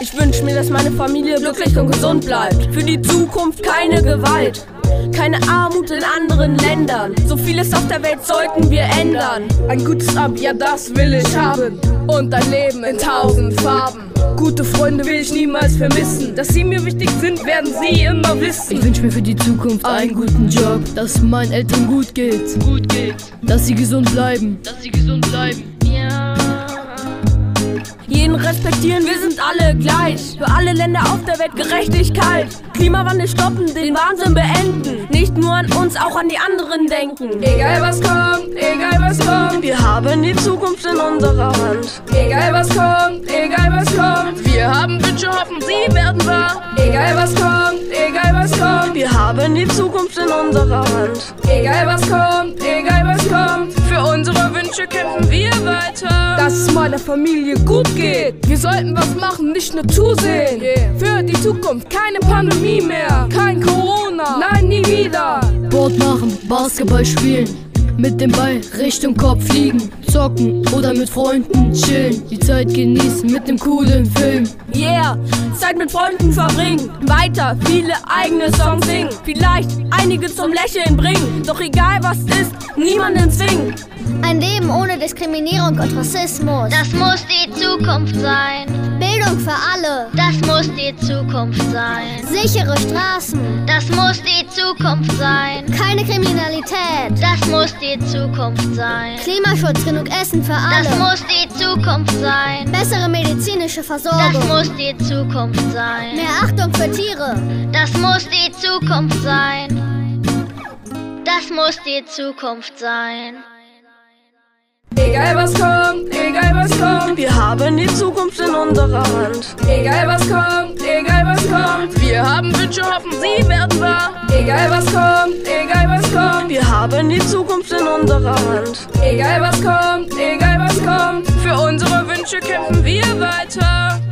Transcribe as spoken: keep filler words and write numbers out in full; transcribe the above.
Ich wünsch mir, dass meine Familie glücklich und gesund bleibt. Für die Zukunft keine Gewalt, keine Armut in anderen Ländern. So vieles auf der Welt sollten wir ändern. Ein gutes Ab, ja das will ich haben. Und ein Leben in tausend Farben. Gute Freunde will ich niemals vermissen. Dass sie mir wichtig sind, werden sie immer wissen. Ich wünsch mir für die Zukunft einen guten Job. Dass meinen Eltern gut geht, gut geht. Dass sie gesund bleiben, dass sie gesund bleiben. Ja. Jeden respektieren, wir sind alle gleich. Für alle Länder auf der Welt Gerechtigkeit. Klimawandel stoppen, den Wahnsinn beenden. Nicht nur an uns, auch an die anderen denken. Egal was kommt, egal was kommt. Wir haben die Zukunft in unserer Hand. Egal was kommt, egal was kommt. Wir haben Wünsche, hoffen, sie werden wahr. Egal was kommt, egal was kommt. Wir haben die Zukunft in unserer Hand. Egal was kommt, egal was kommt. Für unsere Wünsche kämpfen wir weiter. Dass es meiner Familie gut geht. Wir sollten was machen, nicht nur zusehen. Für die Zukunft keine Pandemie mehr. Kein Corona, nein, nie wieder. Sport machen, Basketball spielen. Mit dem Ball Richtung Korb fliegen. Zocken oder mit Freunden chillen. Die Zeit genießen mit dem coolen Film. Yeah, Zeit mit Freunden verbringen. Weiter viele eigene Songs singen. Vielleicht einige zum Lächeln bringen. Doch egal was ist, niemanden zwingen. Ein Leben ohne Diskriminierung und Rassismus. Das muss die Zukunft sein. Bildung für alle. Das muss die Zukunft sein. Sichere Straßen. Das muss die Zukunft sein. Keine Kriminalität. Das muss die Zukunft sein. Klimaschutz, genug Essen für alle. Das muss die Zukunft sein. Bessere medizinische Versorgung. Das muss die Zukunft sein. Mehr Achtung für Tiere. Das muss die Zukunft sein. Das muss die Zukunft sein. Egal was kommt, egal was kommt. Wir haben die Zukunft in unserer Hand. Egal was kommt, egal was kommt. Wir haben Wünsche, hoffen, sie werden wahr. Egal was kommt, egal was kommt. Wir haben die Zukunft in unserer Hand. Egal was kommt, egal was kommt. Für unsere Wünsche kämpfen wir weiter.